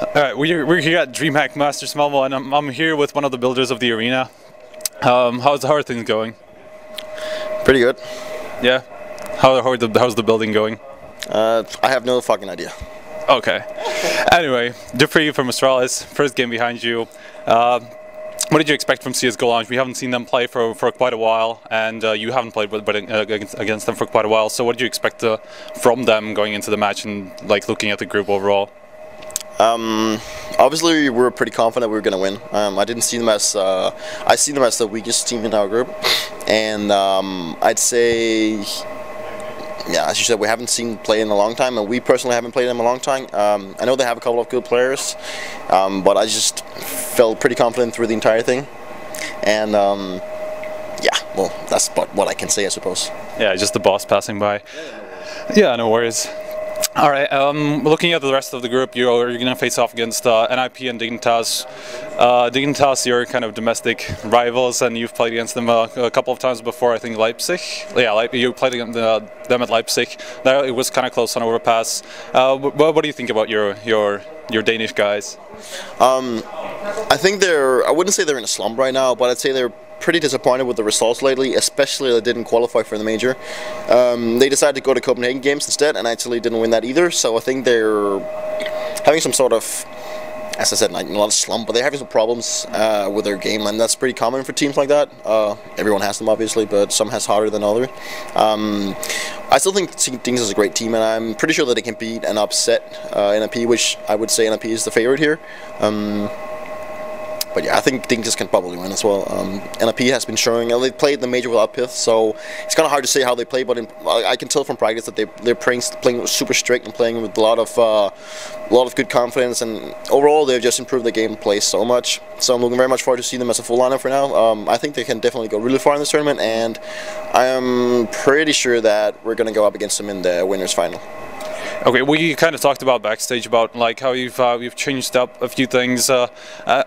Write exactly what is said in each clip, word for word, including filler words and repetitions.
All right, we're, we're here at DreamHack Masters Malmö, and I'm, I'm here with one of the builders of the arena. Um, how's how are things going? Pretty good. Yeah. How, how are the, how's the building going? Uh, I have no fucking idea. Okay. Anyway, Dupree from Astralis, first game behind you. Uh, what did you expect from C S G O Lounge? We haven't seen them play for for quite a while, and uh, you haven't played with, but uh, against, against them for quite a while. So, what do you expect uh, from them going into the match and like looking at the group overall? Um, obviously, we were pretty confident we were going to win. Um, I didn't see them as uh, I see them as the weakest team in our group, and um, I'd say, yeah, as you said, we haven't seen them play in a long time, and we personally haven't played them in a long time. Um, I know they have a couple of good players, um, but I just felt pretty confident through the entire thing, and um, yeah, well, that's about what I can say, I suppose. Yeah, just the boss passing by. Yeah, no worries. All right, um, looking at the rest of the group, you're, you're going to face off against uh, N I P and Dignitas. Uh, Dignitas, your kind of domestic rivals, and you've played against them uh, a couple of times before, I think Leipzig. Yeah, like, you played against uh, them at Leipzig. That, it was kind of close on overpass. Uh, what, what do you think about your, your, your Danish guys? Um, I think they're, I wouldn't say they're in a slump right now, but I'd say they're pretty disappointed with the results lately, especially they didn't qualify for the major. Um, they decided to go to Copenhagen games instead, and actually didn't win that either, so I think they're having some sort of, as I said, like, not a slump, but they're having some problems uh, with their game, and that's pretty common for teams like that. Uh, everyone has them, obviously, but some has harder than others. Um, I still think Things is a great team, and I'm pretty sure that they can beat and upset uh, N I P, which I would say N I P is the favorite here. Um, But yeah, I think Dignitas can probably win as well. Um, N I P has been showing, and they played the major without Pith, so it's kind of hard to say how they play, but in, I can tell from practice that they, they're playing, playing super strict and playing with a lot of uh, a lot of good confidence, and overall they've just improved their gameplay so much. So I'm looking very much forward to seeing them as a full lineup for now. Um, I think they can definitely go really far in this tournament, and I am pretty sure that we're going to go up against them in the winners final. Okay, we kind of talked about backstage about like how you've uh, you've changed up a few things, uh, uh,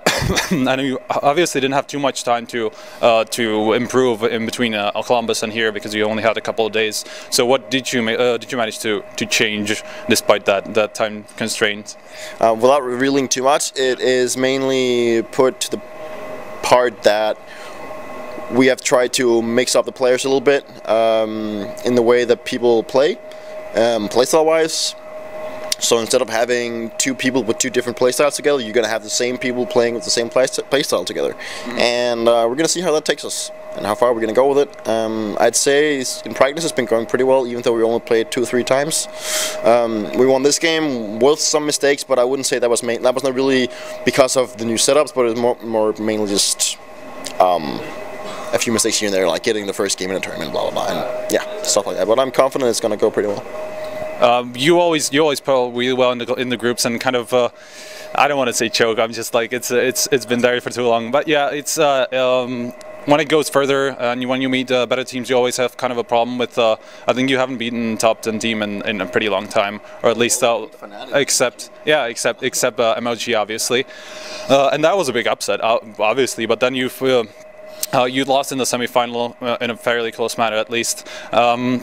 and you obviously didn't have too much time to uh, to improve in between uh, El Columbus and here because you only had a couple of days. So what did you ma uh, did you manage to to change despite that that time constraint? Uh, without revealing too much, it is mainly put to the part that we have tried to mix up the players a little bit um, in the way that people play. Um, playstyle wise, so instead of having two people with two different playstyles together, you're going to have the same people playing with the same playstyle together. Mm-hmm. And uh, we're going to see how that takes us and how far we're going to go with it. Um, I'd say in practice it's been going pretty well, even though we only played two or three times. Um, we won this game with some mistakes, but I wouldn't say that was main. That was not really because of the new setups, but it was more, more mainly just um, a few mistakes here and there, like getting the first game in a tournament, blah blah blah, and yeah, stuff like that. But I'm confident it's going to go pretty well. Um, you always you always play really well in the in the groups and kind of uh, I don't want to say choke. I'm just like it's it's it's been there for too long. But yeah, it's uh, um, when it goes further and you, when you meet uh, better teams, you always have kind of a problem with. Uh, I think you haven't beaten top ten team in, in a pretty long time, or at least uh, except yeah except except uh, M L G obviously, uh, and that was a big upset obviously. But then you've uh, Uh, you lost in the semi-final uh, in a fairly close manner, at least. Um,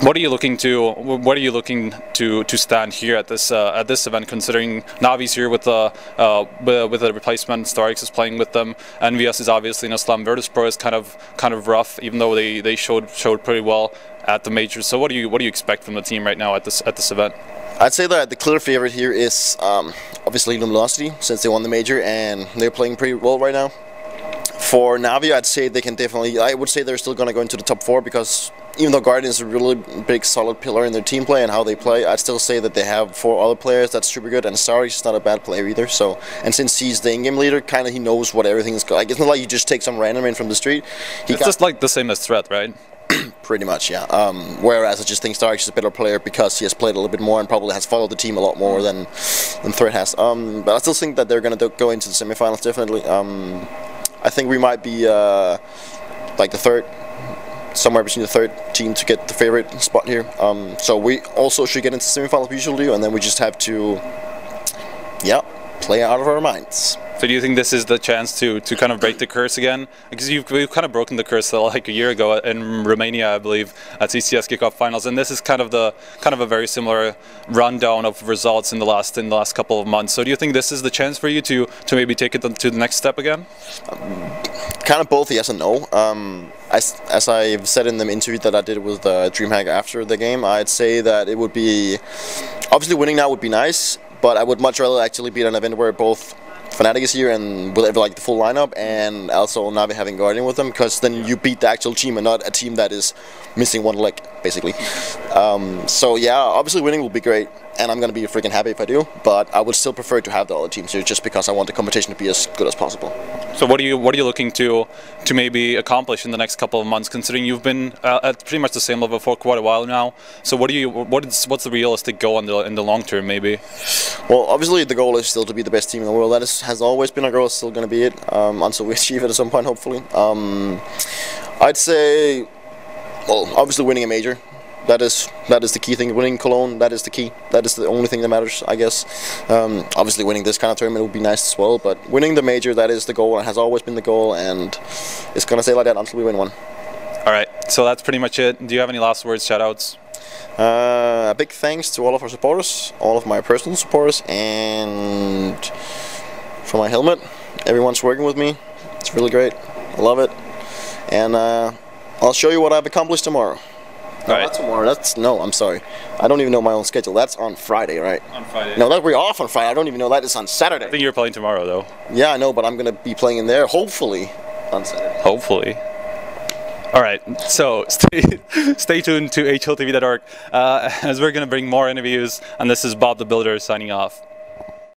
what are you looking to? What are you looking to to stand here at this uh, at this event? Considering Navi's here with the uh, uh, with a replacement, Starix is playing with them. N V S is obviously in a slump. Virtus.pro is kind of kind of rough, even though they they showed showed pretty well at the majors. So what do you what do you expect from the team right now at this at this event? I'd say that the clear favorite here is um, obviously Luminosity, since they won the major and they're playing pretty well right now. For Navi, I'd say they can definitely, I would say they're still going to go into the top four, because even though Guardian is a really big solid pillar in their team play and how they play, I'd still say that they have four other players that's super good, and Starix is not a bad player either. So, and since he's the in-game leader, kind of he knows what everything is going, like, it's not like you just take some random in from the street. He it's just like the same as Threat, right? Pretty much, yeah. Um, whereas I just think Starix is a better player because he has played a little bit more and probably has followed the team a lot more than, than Threat has. Um, but I still think that they're going to go into the semifinals, definitely. Um, I think we might be uh, like the third, somewhere between the third team to get the favorite spot here. Um, so we also should get into semifinals, we usually do, and then we just have to, yeah, play out of our minds. So do you think this is the chance to to kind of break the curse again? Because you've we've kind of broken the curse like a year ago in Romania, I believe, at C C S kickoff finals, and this is kind of the kind of a very similar rundown of results in the last in the last couple of months. So do you think this is the chance for you to to maybe take it to the next step again? Um, kind of both, yes and no. Um, I, as I've said in the interview that I did with uh, DreamHack after the game, I'd say that it would be obviously winning now would be nice, but I would much rather actually be at an event where both Fanatic is here and with like the full lineup, and also Navi having Guardian with them, because then yeah. you beat the actual team and not a team that is missing one leg, basically. Um, so yeah, obviously winning will be great, and I'm gonna be freaking happy if I do. But I would still prefer to have the other teams here, just because I want the competition to be as good as possible. So what are you what are you looking to to maybe accomplish in the next couple of months? Considering you've been uh, at pretty much the same level for quite a while now. So what do you what is what's the realistic goal in the in the long term, maybe? Well, obviously the goal is still to be the best team in the world. That is has always been our goal. It's still gonna be it um, until we achieve it at some point, hopefully. Um, I'd say, well, obviously winning a major. That is that is the key thing. Winning Cologne, that is the key. That is the only thing that matters, I guess. Um, obviously, winning this kind of tournament would be nice as well. But winning the major, that is the goal, and has always been the goal. And it's gonna stay like that until we win one. All right. So that's pretty much it. Do you have any last words, shoutouts? Uh, a big thanks to all of our supporters, all of my personal supporters, and for my helmet. Everyone's working with me. It's really great. I love it. And uh, I'll show you what I've accomplished tomorrow. No, right. Not tomorrow. That's no. I'm sorry. I don't even know my own schedule. That's on Friday, right? On Friday. No, that we're off on Friday. I don't even know that. It's on Saturday. I think you're playing tomorrow, though. Yeah, I know, but I'm gonna be playing in there hopefully on Saturday. Hopefully. All right, so stay stay tuned to H L T V dot org uh, as we're gonna bring more interviews. And this is Bob the Builder signing off.